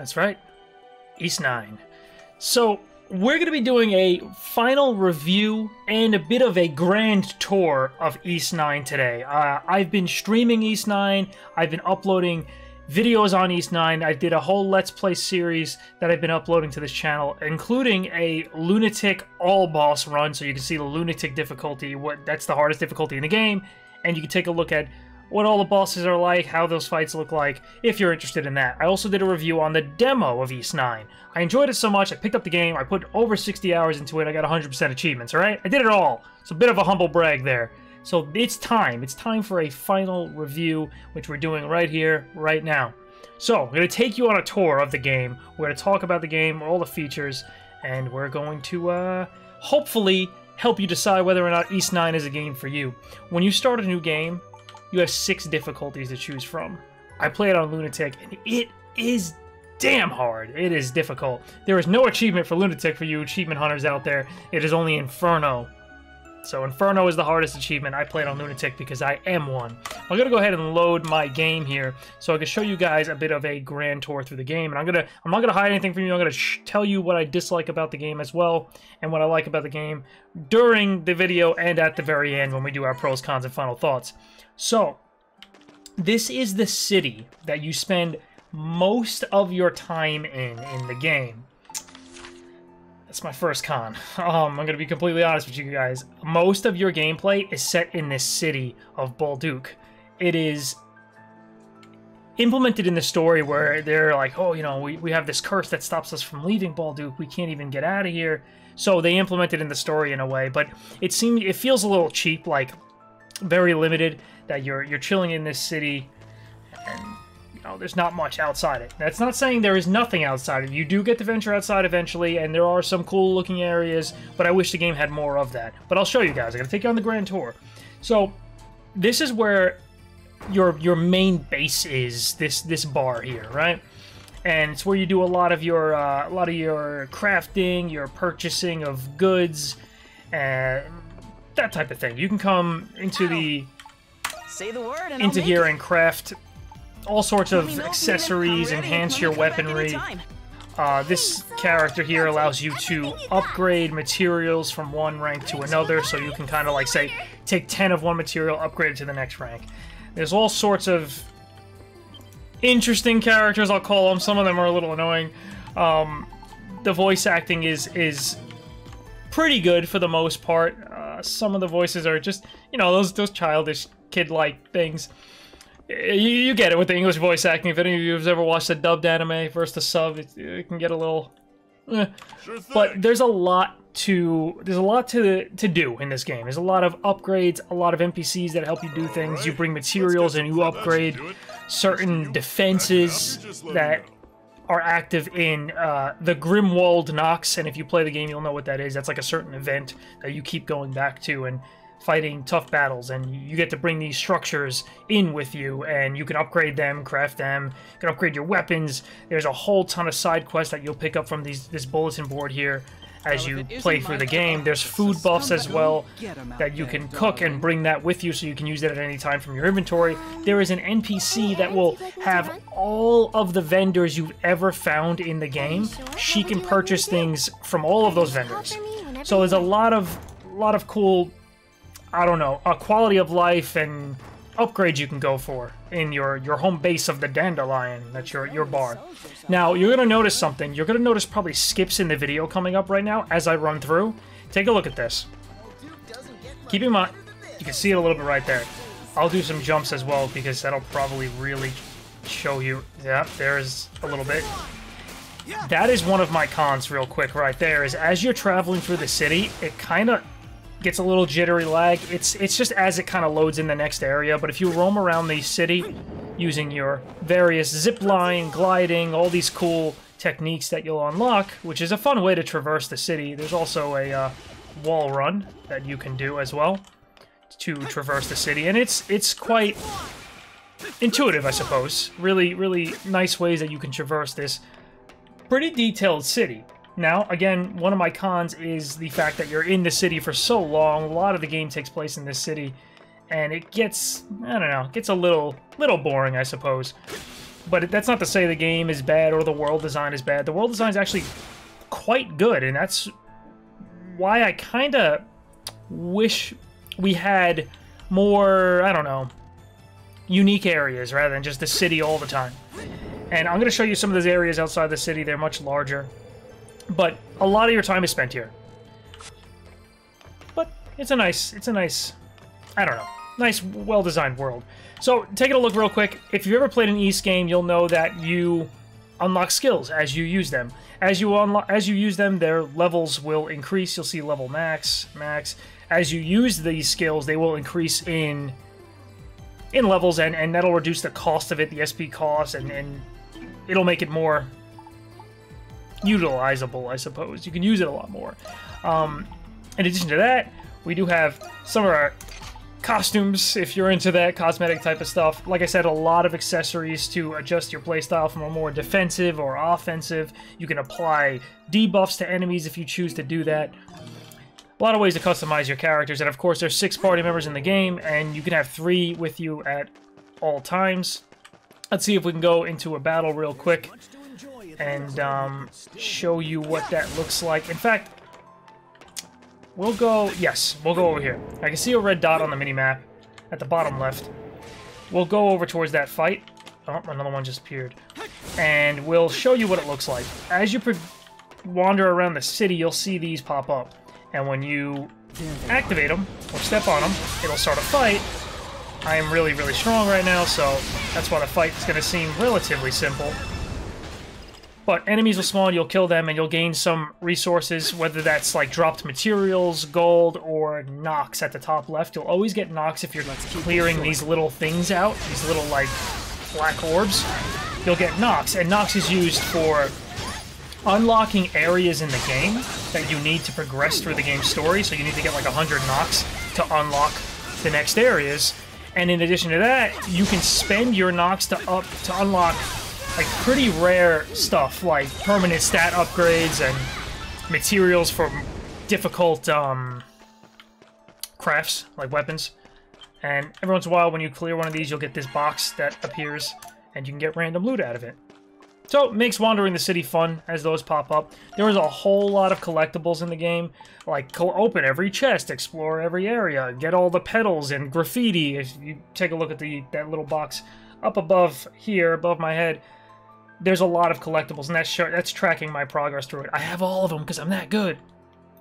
That's right, Ys IX. So we're going to be doing a final review and a bit of a grand tour of Ys IX today. I've been streaming Ys IX, I've been uploading videos on Ys IX, I did a whole Let's Play series that I've been uploading to this channel, including a Lunatic all-boss run, so you can see the Lunatic difficulty, that's the hardest difficulty in the game, and you can take a look at what all the bosses are like, how those fights look like, if you're interested in that. I also did a review on the demo of Ys IX. I enjoyed it so much, I picked up the game, I put over 60 hours into it, I got 100% achievements, alright? I did it all! It's a bit of a humble brag there. So it's time for a final review, which we're doing right here, right now. So, I'm going to take you on a tour of the game, we're going to talk about the game, all the features, and we're going to, hopefully help you decide whether or not Ys IX is a game for you. When you start a new game, you have 6 difficulties to choose from. I played on Lunatic, and it is damn hard. It is difficult. There is no achievement for Lunatic for you achievement hunters out there. It is only Inferno. So Inferno is the hardest achievement. I played on Lunatic because I am one. I'm gonna go ahead and load my game here so I can show you guys a bit of a grand tour through the game. And I'm not gonna hide anything from you. I'm gonna tell you what I dislike about the game as well, and what I like about the game during the video and at the very end when we do our pros, cons, and final thoughts. So this is the city that you spend most of your time in the game. That's my first con. I'm gonna be completely honest with you guys. Most of your gameplay is set in this city of Balduk. It is implemented in the story where they're like, oh, you know, we have this curse that stops us from leaving Balduk. We can't even get out of here. So they implement it in the story in a way, but it feels a little cheap, like very limited, that you're chilling in this city and, you know, there's not much outside it. That's not saying there is nothing outside it. You do get to venture outside eventually, and there are some cool looking areas, but I wish the game had more of that. But I'll show you guys. I'm gonna take you on the grand tour. So this is where your main base is, this bar here, right? And it's where you do a lot of your crafting, your purchasing of goods, and that type of thing. You can come into here and craft all sorts of accessories, enhance your weaponry. This character here allows you to upgrade materials from one rank to another, so you can kind of like, say, take 10 of one material, upgrade it to the next rank. There's all sorts of interesting characters, I'll call them. Some of them are a little annoying. The voice acting is pretty good for the most part. Some of the voices are just, you know, those childish kid-like things. You get it with the English voice acting. If any of you have ever watched the dubbed anime versus the sub, it can get a little. Sure thing. But there's a lot to do in this game. There's a lot of upgrades, a lot of NPCs that help you do things. Right. You bring materials and you upgrade certain defenses that are active in the Grimwald Nox. And if you play the game, you'll know what that is. That's like a certain event that you keep going back to and fighting tough battles, and you get to bring these structures in with you, and you can upgrade them, craft them, you can upgrade your weapons. There's a whole ton of side quests that you'll pick up from this bulletin board here as you play through the game. There's food buffs as well that you can cook and bring that with you so you can use that at any time from your inventory. There is an NPC that will have all of the vendors you've ever found in the game. She can purchase things from all of those vendors. So there's a lot of cool, I don't know, a quality of life and upgrades you can go for in your home base of the Dandelion. That's your bar. Now, you're going to notice something. You're going to notice probably skips in the video coming up right now as I run through. Take a look at this. Keep in mind, you can see it a little bit right there. I'll do some jumps as well because that'll probably really show you. Yeah, there's a little bit. That is one of my cons real quick right there, is as you're traveling through the city, it kind of gets a little jittery lag. It's just as it kind of loads in the next area, but if you roam around the city using your various zipline, gliding, all these cool techniques that you'll unlock, which is a fun way to traverse the city. There's also a wall run that you can do as well to traverse the city, and it's quite intuitive, I suppose. Really, really nice ways that you can traverse this pretty detailed city. Now, again, one of my cons is the fact that you're in the city for so long. A lot of the game takes place in this city, and it gets, I don't know, it gets a little boring, I suppose. But that's not to say the game is bad or the world design is bad. The world design is actually quite good, and that's why I kind of wish we had more, I don't know, unique areas rather than just the city all the time. And I'm going to show you some of those areas outside the city. They're much larger, but a lot of your time is spent here. But it's a nice, I don't know, nice, well-designed world. So taking a look real quick, if you've ever played an Ys game, you'll know that you unlock skills as you use them. As you use them, their levels will increase. You'll see level max. As you use these skills, they will increase in levels, and that'll reduce the cost of it, the SP cost, and it'll make it more utilizable, I suppose. You can use it a lot more. In addition to that, we do have some of our costumes, if you're into that cosmetic type of stuff. Like I said, a lot of accessories to adjust your playstyle from a more defensive or offensive. You can apply debuffs to enemies if you choose to do that. A lot of ways to customize your characters, and of course there's 6 party members in the game, and you can have 3 with you at all times. Let's see if we can go into a battle real quick and show you what that looks like. In fact, we'll go over here. I can see a red dot on the minimap at the bottom left. We'll go over towards that fight. Oh, another one just appeared. And we'll show you what it looks like. As you wander around the city, you'll see these pop up. And when you activate them, or step on them, it'll start a fight. I am really, really strong right now, so that's why the fight's going to seem relatively simple. But enemies will spawn, you'll kill them, and you'll gain some resources, whether that's like dropped materials, gold, or Nox at the top left. You'll always get Nox if you're clearing these little things out, these little, like, black orbs. You'll get Nox, and Nox is used for unlocking areas in the game that you need to progress through the game's story, so you need to get like 100 Nox to unlock the next areas. And in addition to that, you can spend your Nox to unlock like pretty rare stuff, like permanent stat upgrades and materials for difficult crafts, like weapons. And every once in a while, when you clear one of these, you'll get this box that appears, and you can get random loot out of it. So it makes wandering the city fun as those pop up. There is a whole lot of collectibles in the game, like open every chest, explore every area, get all the pedals and graffiti. If you take a look at that little box up above here, above my head, there's a lot of collectibles, and that's tracking my progress through it. I have all of them because I'm that good.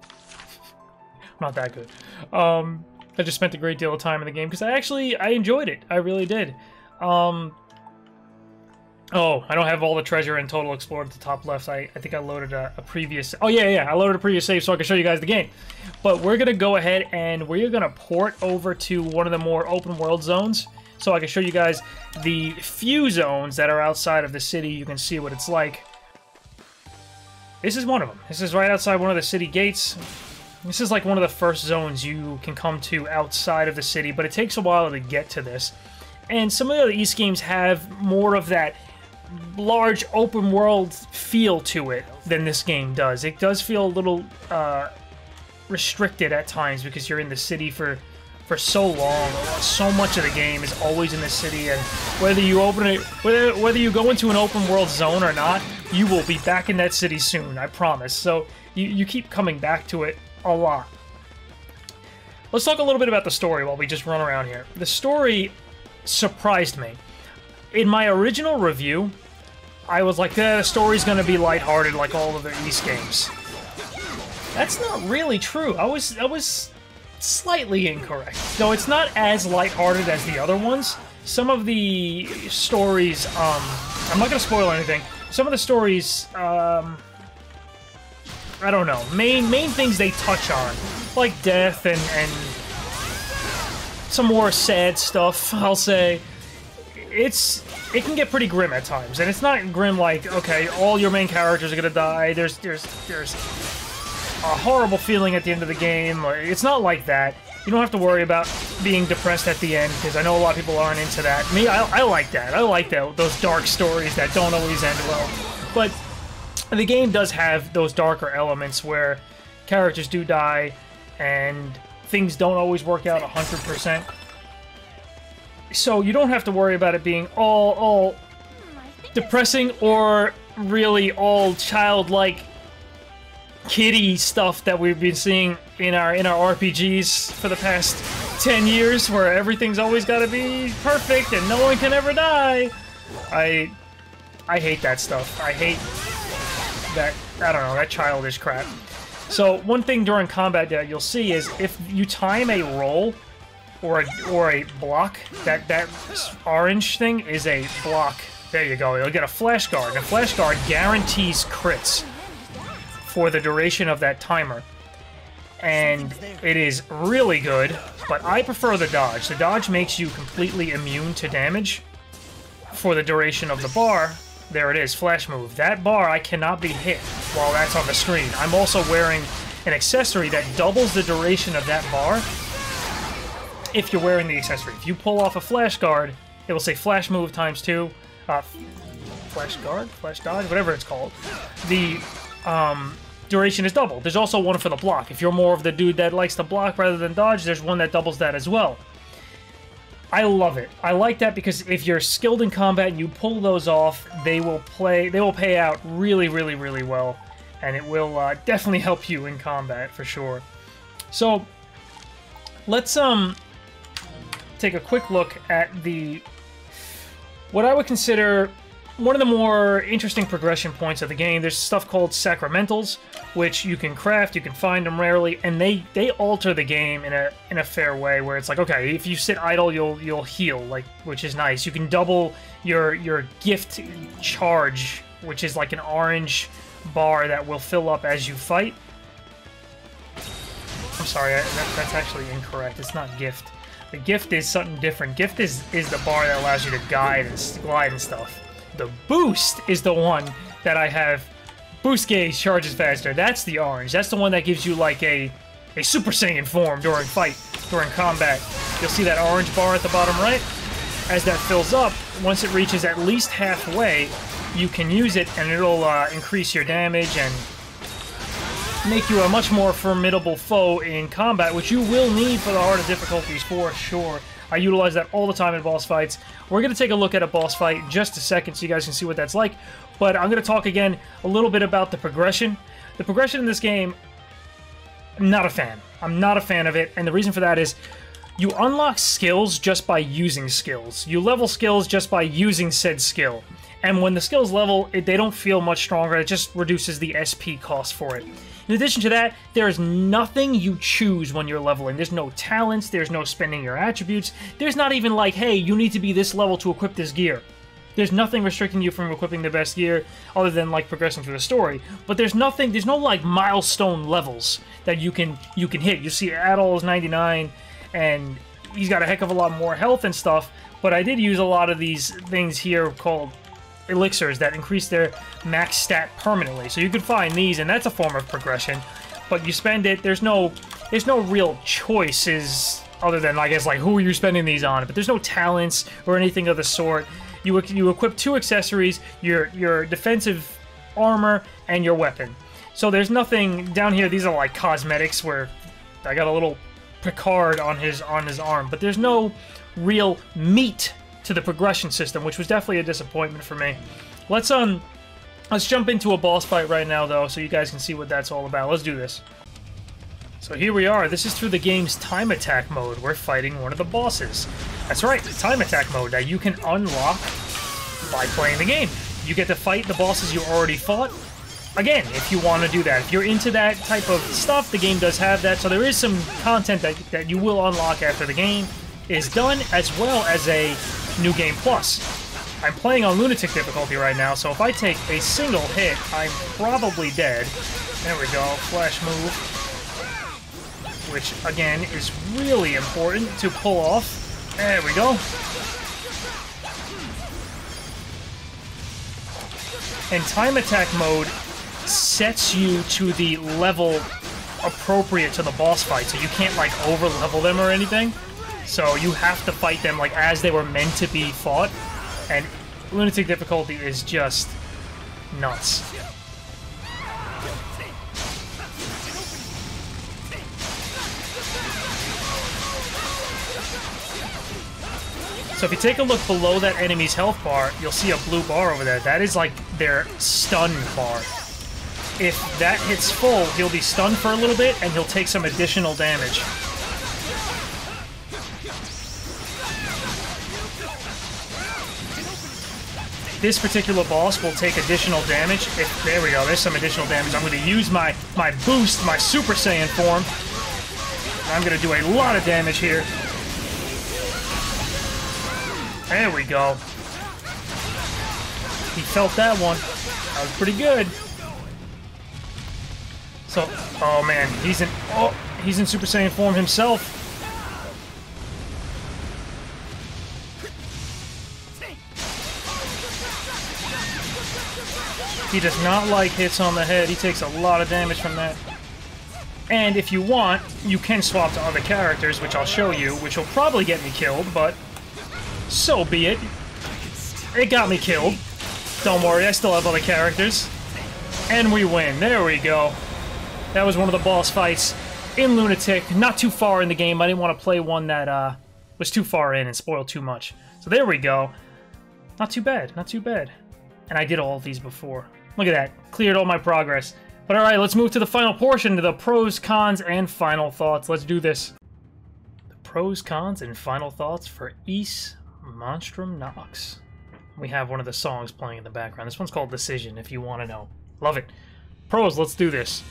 I'm not that good. I just spent a great deal of time in the game because I enjoyed it. I really did. Oh, I don't have all the treasure and total explored at the top left. I think I loaded a previous... Oh, yeah, I loaded a previous save so I can show you guys the game. But we're going to go ahead and we're going to port over to one of the more open world zones so I can show you guys the few zones that are outside of the city. You can see what it's like. This is one of them. This is right outside one of the city gates. This is like one of the first zones you can come to outside of the city, but it takes a while to get to this. And some of the other Ys games have more of that large open world feel to it than this game does. It does feel a little restricted at times because you're in the city for so long. So much of the game is always in the city, and whether you go into an open world zone or not, you will be back in that city soon, I promise. So you keep coming back to it a lot. Let's talk a little bit about the story while we just run around here. The story surprised me. In my original review, I was like, the story's gonna be lighthearted like all of the Ys games. That's not really true. I was slightly incorrect. No, it's not as lighthearted as the other ones. Some of the stories, I'm not gonna spoil anything. Some of the stories, I don't know, main things they touch on, like death and some more sad stuff, I'll say. It can get pretty grim at times, and it's not grim like, okay, all your main characters are gonna die, there's a horrible feeling at the end of the game. It's not like that. You don't have to worry about being depressed at the end, because I know a lot of people aren't into that. Me, I like that. I like that, those dark stories that don't always end well. But the game does have those darker elements where characters do die, and things don't always work out 100%. So you don't have to worry about it being all depressing or really all childlike kiddie stuff that we've been seeing in our RPGs for the past 10 years, where everything's always got to be perfect and no one can ever die. I hate that stuff. I hate that, I don't know, that childish crap. So one thing during combat that you'll see is if you time a roll or a block, that orange thing is a block. There you go. You'll get a flash guard. A flash guard guarantees crits for the duration of that timer. And it is really good, but I prefer the dodge. The dodge makes you completely immune to damage for the duration of the bar. There it is, flash move. That bar, I cannot be hit while that's on the screen. I'm also wearing an accessory that doubles the duration of that bar if you're wearing the accessory. If you pull off a flash guard, it will say flash move ×2. Flash guard? Flash dodge? Whatever it's called. The duration is doubled. There's also one for the block. If you're more of the dude that likes to block rather than dodge, there's one that doubles that as well. I love it. I like that because if you're skilled in combat and you pull those off, they will pay out really, really, really well, and it will definitely help you in combat for sure. So let's take a quick look at the what I would consider one of the more interesting progression points of the game. There's stuff called sacramentals, which you can craft, you can find them rarely, and they alter the game in a fair way, where it's like, okay, if you sit idle, you'll heal, like, which is nice. You can double your gift charge, which is like an orange bar that will fill up as you fight. I'm sorry, that's actually incorrect. It's not gift. The gift is something different. Gift is the bar that allows you to guide and glide and stuff. The boost is the one that I have. Boost gauge charges faster. That's the orange. That's the one that gives you like a Super Saiyan form during combat. You'll see that orange bar at the bottom right. As that fills up, once it reaches at least halfway, you can use it and it'll increase your damage and make you a much more formidable foe in combat, which you will need for the harder difficulties for sure. I utilize that all the time in boss fights. We're going to take a look at a boss fight in just a second so you guys can see what that's like. But I'm going to talk again a little bit about the progression. The progression in this game, I'm not a fan. I'm not a fan of it, and the reason for that is you unlock skills just by using skills. You level skills just by using said skill. And when the skills level, they don't feel much stronger. It just reduces the SP cost for it. In addition to that, there is nothing you choose when you're leveling. There's no talents, there's no spending your attributes, there's not even like, hey, you need to be this level to equip this gear. There's nothing restricting you from equipping the best gear other than like progressing through the story. But there's no like milestone levels that you can hit. You see Adol is 99 and he's got a heck of a lot more health and stuff, but I did use a lot of these things here called elixirs that increase their max stat permanently. So you can find these, and that's a form of progression, but you spend it. There's no real choices other than, I guess, like who are you spending these on, but there's no talents or anything of the sort. You equip two accessories, your defensive armor and your weapon. So there's nothing down here. These are like cosmetics where I got a little Picard on his arm, but there's no real meat to the progression system, which was definitely a disappointment for me. Let's jump into a boss fight right now though, so you guys can see what that's all about. Let's do this. So here we are. This is through the game's time attack mode. We're fighting one of the bosses. That's right, the time attack mode that you can unlock by playing the game. You get to fight the bosses you already fought. Again, if you want to do that, if you're into that type of stuff, the game does have that. So there is some content that you will unlock after the game is done, as well as a New Game Plus. I'm playing on Lunatic difficulty right now, so if I take a single hit, I'm probably dead. There we go, flash move, which again is really important to pull off. There we go. And time attack mode sets you to the level appropriate to the boss fight, so you can't like over level them or anything. So you have to fight them like as they were meant to be fought, and Lunatic difficulty is just nuts. So if you take a look below that enemy's health bar, you'll see a blue bar over there. That is like their stun bar. If that hits full, he'll be stunned for a little bit, and he'll take some additional damage. This particular boss will take additional damage. If, there we go, there's some additional damage. I'm going to use my boost, my Super Saiyan form. I'm going to do a lot of damage here. There we go. He felt that one. That was pretty good. So, oh man, he's in Super Saiyan form himself. He does not like hits on the head. He takes a lot of damage from that. And if you want, you can swap to other characters, which I'll show you, which will probably get me killed, but so be it. It got me killed. Don't worry, I still have other characters. And we win. There we go. That was one of the boss fights in Lunatic. Not too far in the game. I didn't want to play one that was too far in and spoiled too much. So there we go. Not too bad. Not too bad. And I did all of these before. Look at that. Cleared all my progress. But alright, let's move to the final portion, to the pros, cons, and final thoughts. Let's do this. The pros, cons, and final thoughts for Ys Monstrum Nox. We have one of the songs playing in the background. This one's called Decision, if you want to know. Love it. Pros, let's do this.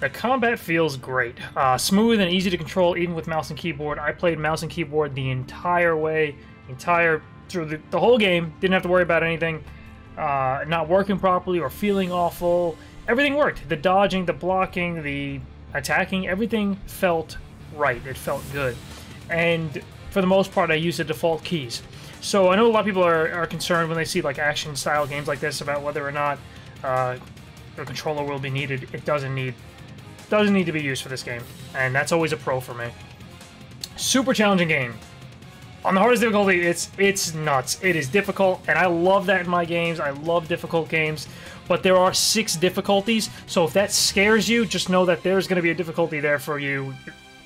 The combat feels great. Smooth and easy to control, even with mouse and keyboard. I played mouse and keyboard the entire way, through the whole game. Didn't have to worry about anything. Not working properly or feeling awful. Everything worked. The dodging, the blocking, the attacking, everything felt right. It felt good. And for the most part, I used the default keys. So I know a lot of people are concerned when they see like action style games like this about whether or not a controller will be needed. It doesn't need to be used for this game. And that's always a pro for me. Super challenging game. On the hardest difficulty, it's nuts. It is difficult, and I love that in my games. I love difficult games, but there are 6 difficulties, so if that scares you, just know that there's going to be a difficulty there for you.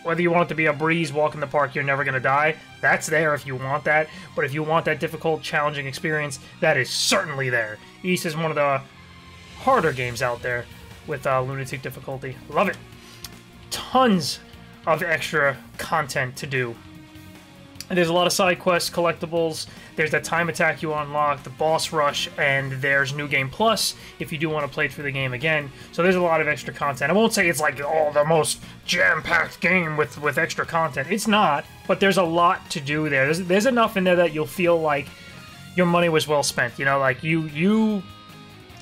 Whether you want it to be a breeze, walk in the park, you're never going to die, that's there if you want that. But if you want that difficult, challenging experience, that is certainly there. Ys is one of the harder games out there with Lunatic difficulty. Love it. Tons of extra content to do. And there's a lot of side quests, collectibles, there's that time attack you unlock, the boss rush, and there's New Game Plus if you do want to play through the game again. So there's a lot of extra content. I won't say it's like, oh, the most jam-packed game with extra content. It's not, but there's a lot to do there. There's enough in there that you'll feel like your money was well spent. You know, like you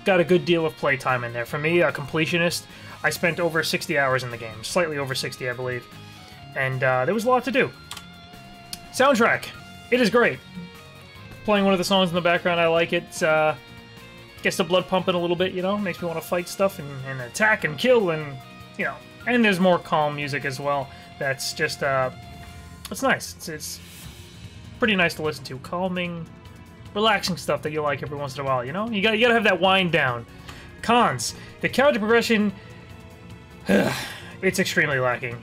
got a good deal of playtime in there. For me, a completionist, I spent over 60 hours in the game. Slightly over 60, I believe. And there was a lot to do. Soundtrack, it is great. Playing one of the songs in the background, I like it. Gets the blood pumping a little bit, you know? Makes me want to fight stuff and attack and kill and, you know. And there's more calm music as well. That's just, it's nice. It's pretty nice to listen to. Calming, relaxing stuff that you like every once in a while, you know? You gotta have that wind down. Cons, the character progression, it's extremely lacking.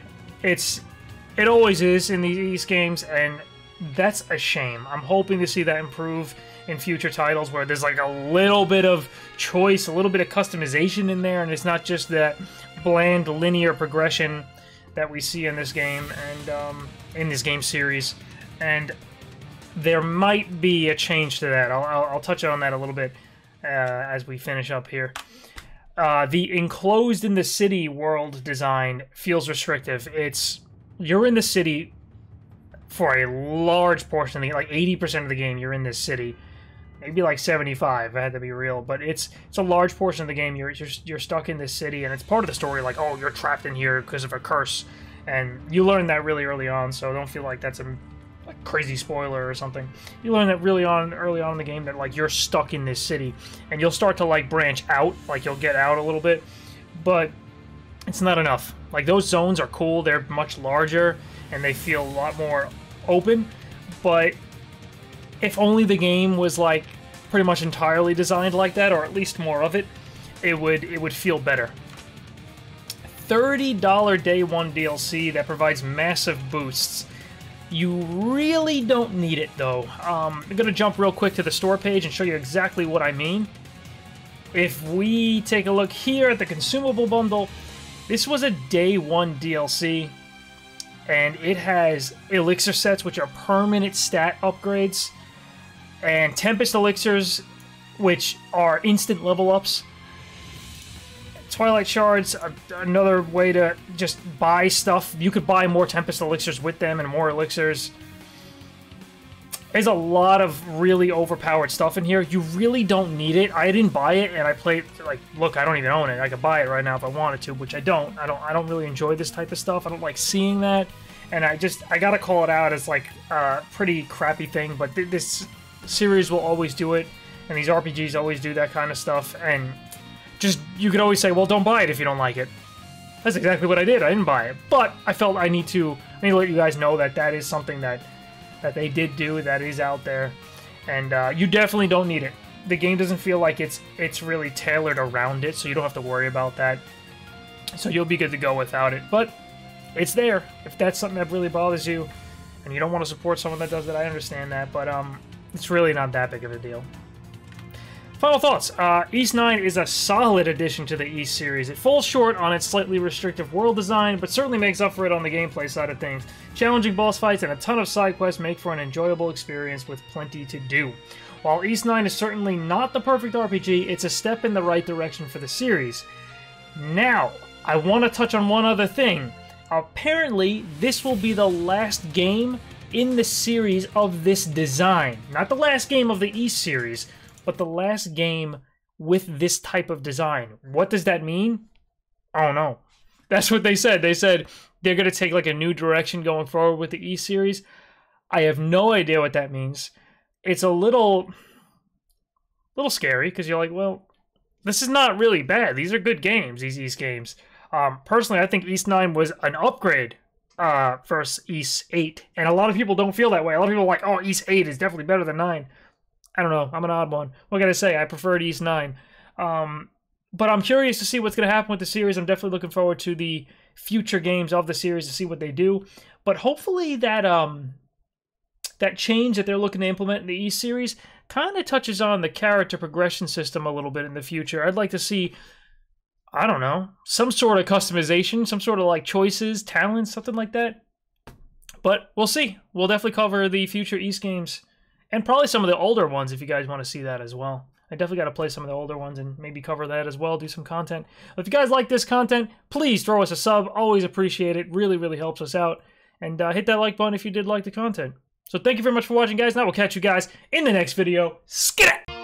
It always is in these Ys games, and that's a shame. I'm hoping to see that improve in future titles where there's like a little bit of choice, a little bit of customization in there, and it's not just that bland linear progression that we see in this game and in this game series. And there might be a change to that. I'll touch on that a little bit as we finish up here. The enclosed in the city world design feels restrictive. You're in the city for a large portion of the game, like 80% of the game you're in this city. Maybe like 75, I had to be real, but it's a large portion of the game you're stuck in this city, and it's part of the story like, oh, you're trapped in here because of a curse, and you learn that really early on, so don't feel like that's a like, crazy spoiler or something. You learn that really early on in the game that like you're stuck in this city, and you'll start to like branch out, like you'll get out a little bit, but it's not enough. Like, those zones are cool, they're much larger, and they feel a lot more open, but if only the game was, like, pretty much entirely designed like that, or at least more of it, it would feel better. $30 day one DLC that provides massive boosts. You really don't need it, though. I'm going to jump real quick to the store page and show you exactly what I mean. If we take a look here at the consumable bundle, this was a day one DLC, and it has elixir sets, which are permanent stat upgrades, and Tempest elixirs, which are instant level ups. Twilight Shards, another way to just buy stuff. You could buy more Tempest elixirs with them and more elixirs. There's a lot of really overpowered stuff in here. You really don't need it. I didn't buy it, and I played, like, look, I don't even own it. I could buy it right now if I wanted to, which I don't. I don't really enjoy this type of stuff. I don't like seeing that, and I gotta call it out as, like, a pretty crappy thing, but this series will always do it, and these RPGs always do that kind of stuff, and just, you could always say, well, don't buy it if you don't like it. That's exactly what I did. I didn't buy it. But I felt I need to let you guys know that that is something that they did do, that is out there. And you definitely don't need it. The game doesn't feel like it's really tailored around it, so you don't have to worry about that. So you'll be good to go without it. But it's there. If that's something that really bothers you, and you don't want to support someone that does that, I understand that. But it's really not that big of a deal. Final thoughts. Ys IX is a solid addition to the Ys series. It falls short on its slightly restrictive world design, but certainly makes up for it on the gameplay side of things. Challenging boss fights and a ton of side quests make for an enjoyable experience with plenty to do. While Ys IX is certainly not the perfect RPG, it's a step in the right direction for the series. Now, I want to touch on one other thing. Apparently, this will be the last game in the series of this design. Not the last game of the Ys series, but the last game with this type of design. What does that mean? I don't know. That's what they said. They said they're going to take like a new direction going forward with the Ys series. I have no idea what that means. It's a little scary because you're like, well, this is not really bad. These are good games, these Ys games. Personally, I think Ys IX was an upgrade versus Ys VIII. And a lot of people don't feel that way. A lot of people are like, oh, Ys VIII is definitely better than 9. I don't know. I'm an odd one. What can I say? I prefer Ys IX. But I'm curious to see what's going to happen with the series. I'm definitely looking forward to the future games of the series to see what they do. But hopefully that that change that they're looking to implement in the Ys series kind of touches on the character progression system a little bit in the future. I'd like to see, I don't know, some sort of customization, some sort of like choices, talents, something like that. But we'll see. We'll definitely cover the future Ys games. And probably some of the older ones if you guys want to see that as well. I definitely got to play some of the older ones and maybe cover that as well, do some content. If you guys like this content, please throw us a sub. Always appreciate it. Really, really helps us out. And hit that like button if you did like the content. So thank you very much for watching, guys. And I will catch you guys in the next video. Skidda!